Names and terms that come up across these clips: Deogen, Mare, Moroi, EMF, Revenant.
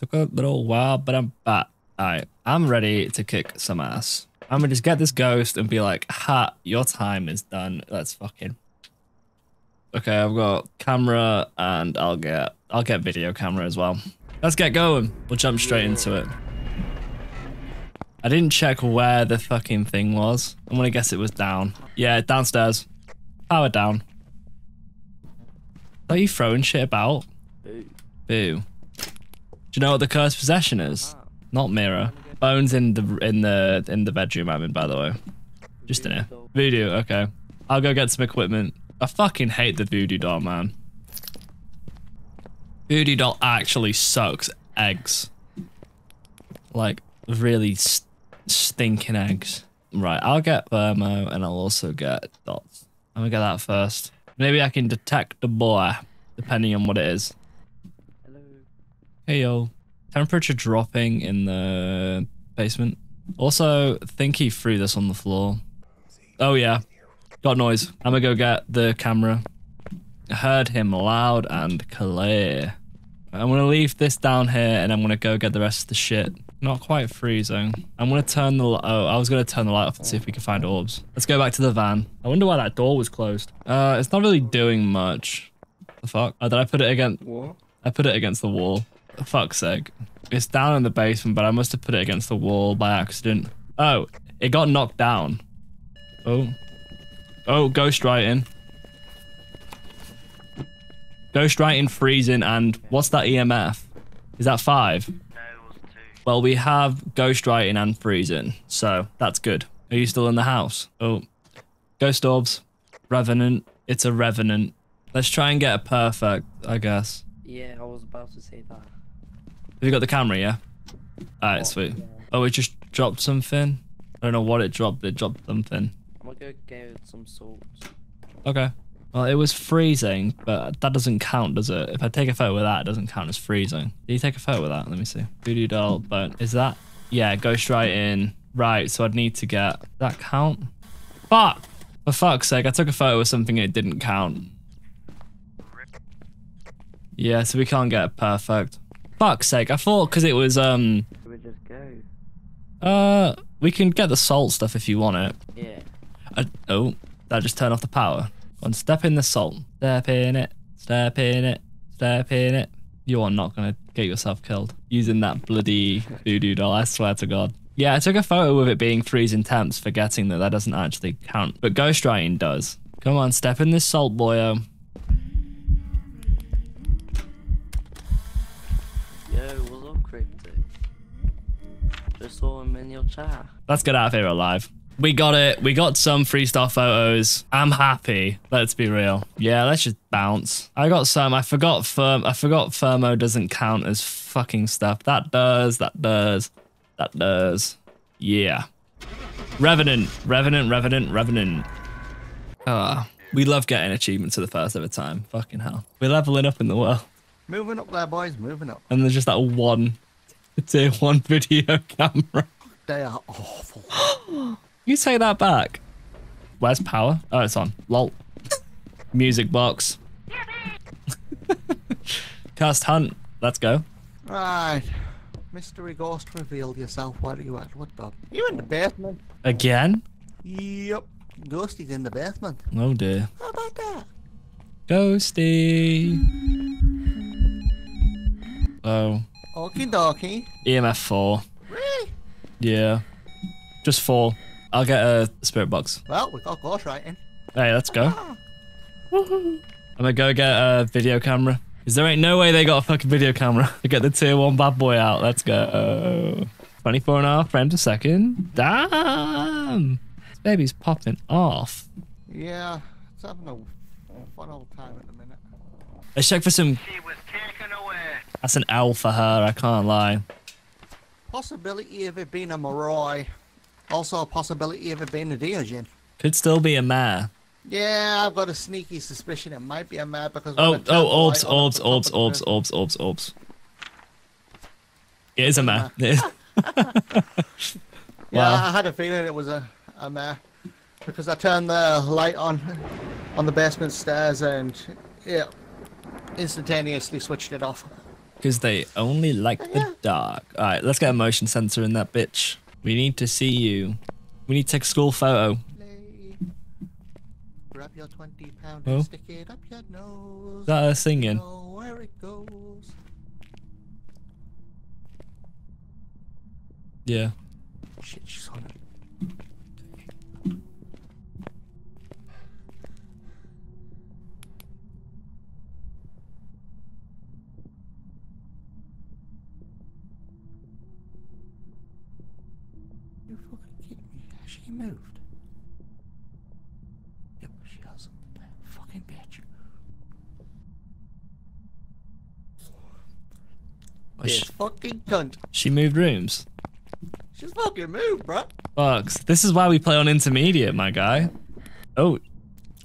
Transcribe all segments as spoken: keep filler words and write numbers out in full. Took a little while, but I'm back. Alright, I'm ready to kick some ass. I'm gonna just get this ghost and be like, ha, your time is done. Let's fucking. Okay, I've got camera and I'll get I'll get video camera as well. Let's get going. We'll jump straight into it. I didn't check where the fucking thing was. I'm gonna guess it was down. Yeah, downstairs. Power down. Are you throwing shit about? Boo. Boo. Do you know what the cursed possession is? Not mirror. Bones in the in the in the bedroom I'm in, by the way. Just in here. Voodoo. Okay. I'll go get some equipment. I fucking hate the voodoo doll, man. Voodoo doll actually sucks eggs. Like really st stinking eggs. Right. I'll get thermo and I'll also get dots. I'm gonna get that first. Maybe I can detect the boy, depending on what it is. Hello. Hey yo. Temperature dropping in the basement. Also, think he threw this on the floor. Oh yeah, got noise. I'm gonna go get the camera. I heard him loud and clear. I'm gonna leave this down here and I'm gonna go get the rest of the shit. Not quite freezing. I'm gonna turn the, oh, I was gonna turn the light off and see if we can find orbs. Let's go back to the van. I wonder why that door was closed. Uh, it's not really doing much. The fuck? Oh, did I put it against, what? I put it against the wall. Fuck's sake. It's down in the basement, but I must have put it against the wall by accident. Oh, it got knocked down. Oh. Oh, ghost writing. Ghost writing, freezing, and what's that E M F? Is that five? No, it was two. Well, we have ghost writing and freezing, so that's good. Are you still in the house? Oh. Ghost orbs. Revenant. It's a revenant. Let's try and get a perfect, I guess. Yeah, I was about to say that. Have you got the camera, yeah? Alright, oh, sweet. Yeah. Oh, it just dropped something? I don't know what it dropped, but it dropped something. I'm gonna go get some salt. Okay. Well, it was freezing, but that doesn't count, does it? If I take a photo with that, it doesn't count as freezing. Did you take a photo with that? Let me see. Voodoo doll, but is that... Yeah, ghost right in. Right, so I'd need to get... Does that count? Fuck! For fuck's sake, I took a photo with something and it didn't count. Yeah, so we can't get a perfect. Fuck's sake, I thought because it was, um... Should we just go? Uh, we can get the salt stuff if you want it. Yeah. I, oh, that just turned off the power. One step in the salt. Step in it. Step in it. Step in it. You are not going to get yourself killed using that bloody voodoo doll, I swear to God. Yeah, I took a photo of it being freezing temps, forgetting that that doesn't actually count. But ghostwriting does. Come on, step in this salt, boyo. Saw him in your chat. Let's get out of here alive. We got it. We got some freestyle photos. I'm happy. Let's be real. Yeah, let's just bounce. I got some. I forgot firm. I forgot thermo doesn't count as fucking stuff. That does. That does. That does. Yeah. Revenant. Revenant. Revenant. Revenant. Ah, oh, we love getting achievements for the first ever time. Fucking hell. We're leveling up in the world. Moving up there, boys. Moving up. And there's just that one. Tier one video camera. They are awful. You take that back. Where's power? Oh, it's on. Lol. Music box. Cast hunt. Let's go. Right. Mystery ghost, reveal yourself. Where are you at? What the? You in the basement. Again? Yep. Ghosty's in the basement. Oh dear. How about that? Ghosty. Oh. Okie dokie. E M F four. Really? Yeah. Just four. I'll get a spirit box. Well, we got ghost writing. Hey, let's go. Ah. Woohoo. I'm gonna go get a video camera. Cause there ain't no way they got a fucking video camera. To get the tier one bad boy out. Let's go. twenty-four and a half frames a second. Damn. This baby's popping off. Yeah. It's having a fun old time at the minute. Let's check for some... She was taken away. That's an L for her, I can't lie. Possibility of it being a Moroi. Also a possibility of it being a Deogen. Could still be a Mare. Yeah, I've got a sneaky suspicion it might be a Mare because... Oh, oh, orbs, orbs, orbs, orbs, orbs, orbs, orbs. It is a Mare. Yeah, I had a feeling it was a, a Mare. Because I turned the light on on the basement stairs and... Yeah. Instantaneously switched it off. Because they only like oh, no. the dark. All right, let's get a motion sensor in that bitch. We need to see you. We need to take a school photo. Grab your twenty pound and oh. stick it up your nose. Is that her singing? Know where it goes. Yeah. Shit, she's on it. You fucking kidding me? Has she moved? Yep, she hasn't. Fucking bitch. This fucking cunt. She moved rooms. She's fucking moved, bruh. Fucks. This is why we play on intermediate, my guy. Oh.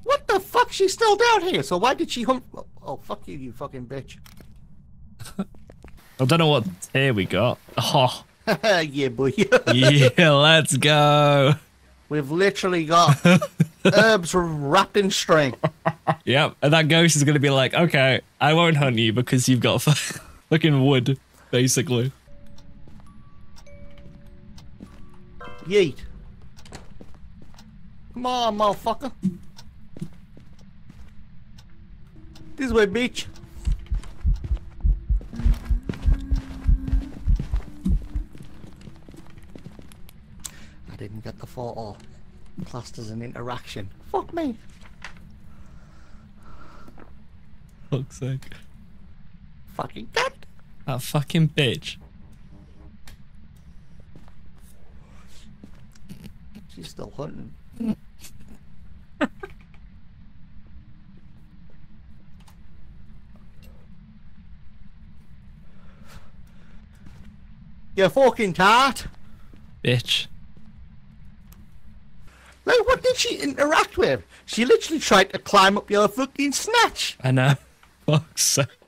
What the fuck? She's still down here, so why did she hump? Oh, fuck you, you fucking bitch. I don't know what tier we got. Oh. Yeah, boy. Yeah, let's go. We've literally got herbs wrapped in string. Yep, and that ghost is going to be like, okay, I won't hunt you because you've got fucking wood, basically. Yeet. Come on, motherfucker. This way, bitch. I didn't get the photo. Classed as an interaction. Fuck me. Fuck's sake. Fucking cat. That fucking bitch. She's still hunting. You fucking tart. Bitch. Like, what did she interact with? She literally tried to climb up your fucking snatch. I know. Fuck's sake.